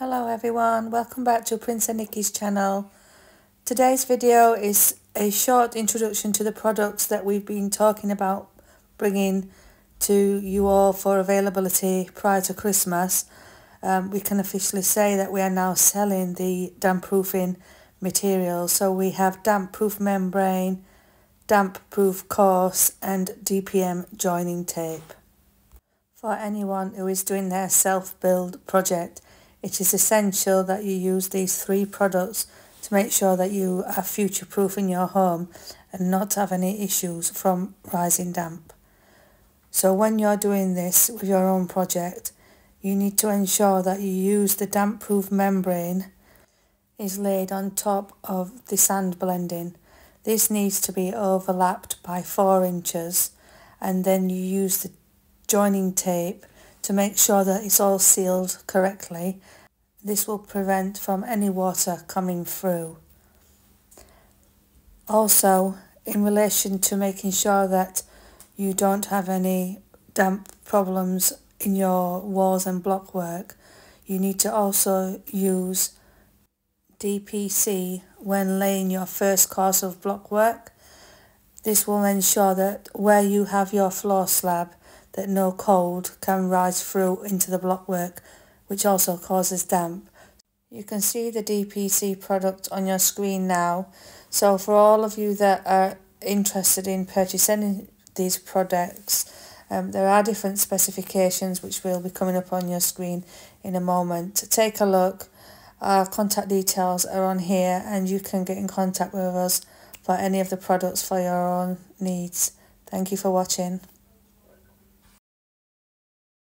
Hello everyone, welcome back to Prince and Nikki's channel. Today's video is a short introduction to the products that we've been talking about bringing to you all for availability prior to Christmas. We can officially say that we are now selling the damp proofing materials. So we have damp proof membrane, damp proof course and DPM joining tape. For anyone who is doing their self-build project, it is essential that you use these three products to make sure that you are future-proofing your home and not have any issues from rising damp. So when you're doing this with your own project, you need to ensure that you use the damp-proof membrane is laid on top of the sand blending. This needs to be overlapped by 4 inches, and then you use the joining tape to make sure that it's all sealed correctly. This will prevent from any water coming through. Also, in relation to making sure that you don't have any damp problems in your walls and blockwork, you need to also use DPC when laying your first course of blockwork. This will ensure that where you have your floor slab, that no cold can rise through into the blockwork, which also causes damp. You can see the DPC product on your screen now. So for all of you that are interested in purchasing these products, there are different specifications which will be coming up on your screen in a moment. Take a look. Our contact details are on here and you can get in contact with us for any of the products for your own needs. Thank you for watching.